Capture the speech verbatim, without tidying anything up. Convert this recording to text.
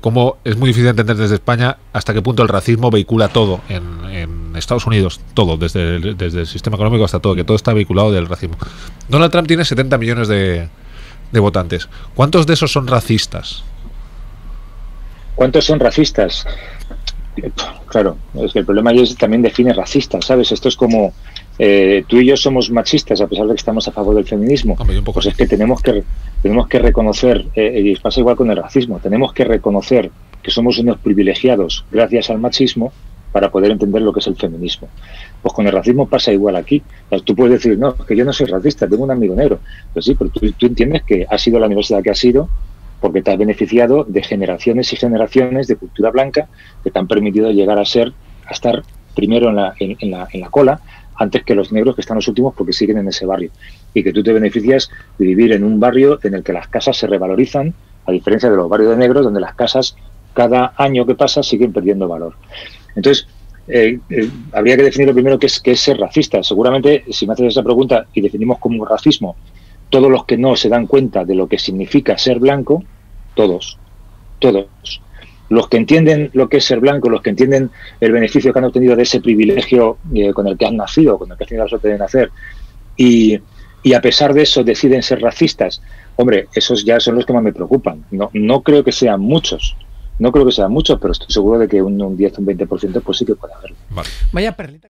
cómo es muy difícil entender desde España hasta qué punto el racismo vehicula todo en, en Estados Unidos, todo, desde el, desde el sistema económico hasta todo, que todo está vinculado del racismo. Donald Trump tiene setenta millones de, de votantes. ¿Cuántos de esos son racistas? ¿Cuántos son racistas? Claro, es que el problema es que también define racista, ¿sabes? Esto es como... Eh, tú y yo somos machistas a pesar de que estamos a favor del feminismo. Hombre, pues es que tenemos que tenemos que reconocer, eh, y pasa igual con el racismo, tenemos que reconocer que somos unos privilegiados gracias al machismo para poder entender lo que es el feminismo. Pues con el racismo pasa igual aquí. O sea, tú puedes decir, no, es que yo no soy racista, tengo un amigo negro. Pues sí, pero tú, tú entiendes que has ido a la universidad que has ido porque te has beneficiado de generaciones y generaciones de cultura blanca que te han permitido llegar a ser, a estar primero en la, en, en la, en la cola, antes que los negros que están los últimos porque siguen en ese barrio, y que tú te beneficias de vivir en un barrio en el que las casas se revalorizan, a diferencia de los barrios de negros donde las casas cada año que pasa siguen perdiendo valor. Entonces, eh, eh, habría que definir lo primero que es, que es ser racista. Seguramente, si me haces esa pregunta y definimos como racismo todos los que no se dan cuenta de lo que significa ser blanco, todos, todos. Los que entienden lo que es ser blanco, los que entienden el beneficio que han obtenido de ese privilegio eh, con el que han nacido, con el que han tenido la suerte de nacer, y, y a pesar de eso deciden ser racistas, hombre, esos ya son los que más me preocupan. No, no creo que sean muchos, no creo que sean muchos, pero estoy seguro de que un, un diez o un veinte por ciento pues sí que puede haberlo. Vale. Vaya perlita.